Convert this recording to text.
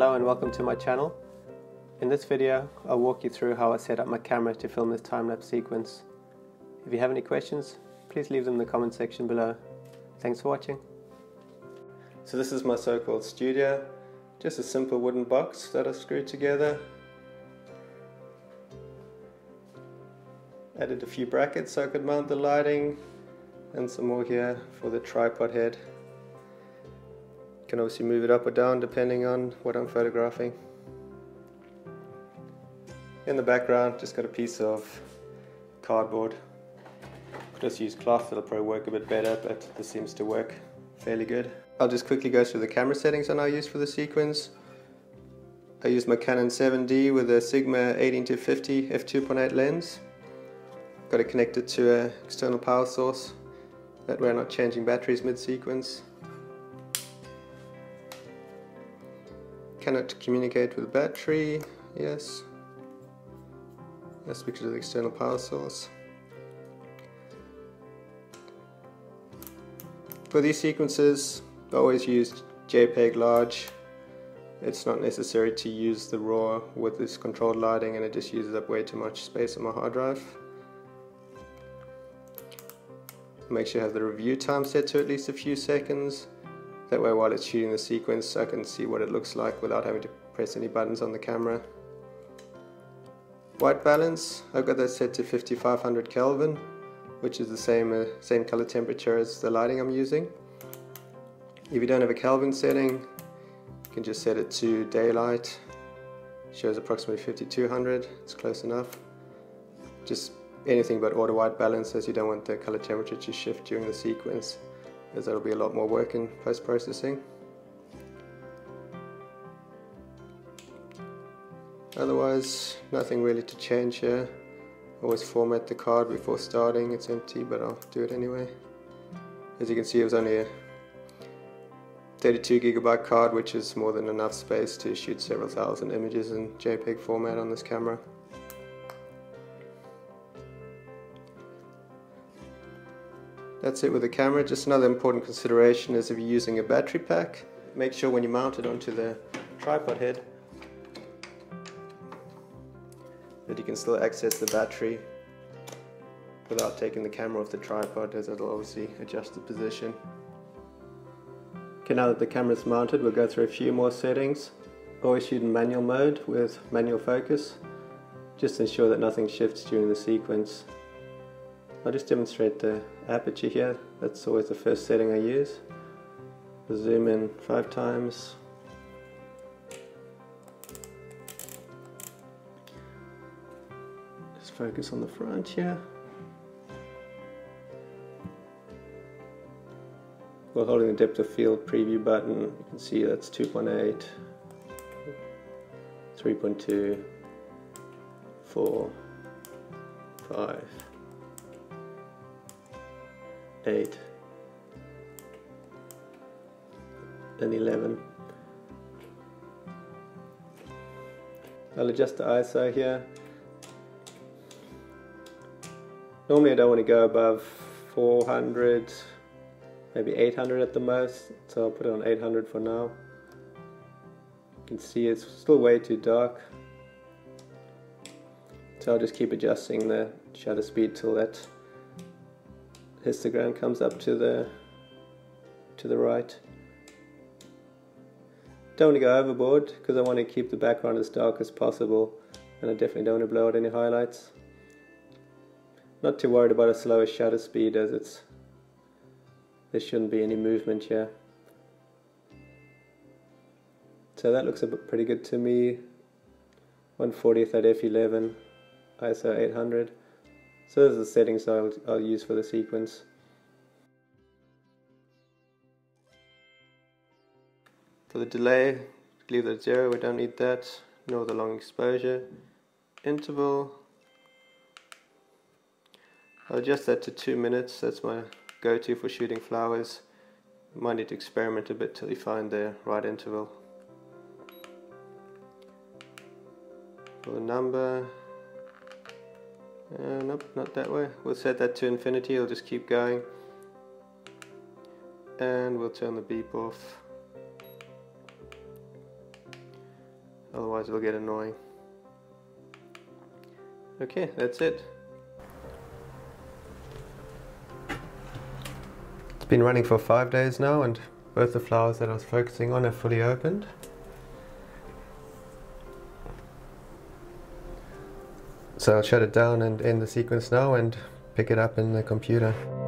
Hello and welcome to my channel. In this video I'll walk you through how I set up my camera to film this time-lapse sequence. If you have any questions, please leave them in the comment section below. Thanks for watching. So this is my so-called studio, just a simple wooden box that I screwed together. Added a few brackets so I could mount the lighting and some more here for the tripod head. Can obviously move it up or down depending on what I'm photographing. In the background, just got a piece of cardboard. Could just use cloth, that'll probably work a bit better, but this seems to work fairly good. I'll just quickly go through the camera settings I now use for the sequence. I use my Canon 7D with a Sigma 18 to 50 f2.8 lens. Got it connected to an external power source, that way I'm not changing batteries mid-sequence. Cannot communicate with battery, yes. Let's switch to the external power source. For these sequences, I always use JPEG large. It's not necessary to use the RAW with this controlled lighting, and it just uses up way too much space on my hard drive. Make sure you have the review time set to at least a few seconds. That way while it's shooting the sequence I can see what it looks like without having to press any buttons on the camera. White balance, I've got that set to 5500 Kelvin, which is the same color temperature as the lighting I'm using. If you don't have a Kelvin setting, you can just set it to daylight. It shows approximately 5200, it's close enough. Just anything but auto white balance, as you don't want the color temperature to shift during the sequence, as that'll be a lot more work in post-processing. Otherwise, nothing really to change here. Always format the card before starting. It's empty, but I'll do it anyway. As you can see, it was only a 32 GB card, which is more than enough space to shoot several thousand images in JPEG format on this camera. That's it with the camera. Just another important consideration is if you're using a battery pack, make sure when you mount it onto the tripod head that you can still access the battery without taking the camera off the tripod, as it'll obviously adjust the position. Okay, now that the camera's mounted, we'll go through a few more settings. Always shoot in manual mode with manual focus. Just ensure that nothing shifts during the sequence. I'll just demonstrate the aperture here. That's always the first setting I use. I'll zoom in 5 times. Just focus on the front here. While holding the depth of field preview button, you can see that's 2.8, 3.2, 4, 5. 8 and 11. I'll adjust the ISO here. Normally I don't want to go above 400, maybe 800 at the most, so I'll put it on 800 for now. You can see it's still way too dark, so I'll just keep adjusting the shutter speed till that histogram comes up to the right. Don't want to go overboard because I want to keep the background as dark as possible, and I definitely don't want to blow out any highlights. Not too worried about a slower shutter speed, as there shouldn't be any movement here. So that looks pretty good to me. 1/40th at f11, ISO 800. So those are the settings I'll use for the sequence. For the delay, leave that at 0, we don't need that, nor the long exposure. Interval, I'll adjust that to 2 minutes, that's my go-to for shooting flowers. Might need to experiment a bit till you find the right interval. For the number, nope, not that way. We'll set that to infinity, it'll just keep going. And we'll turn the beep off. otherwise it'll get annoying. Okay, that's it. It's been running for 5 days now, and both the flowers that I was focusing on have fully opened. So I'll shut it down and end the sequence now and pick it up in the computer.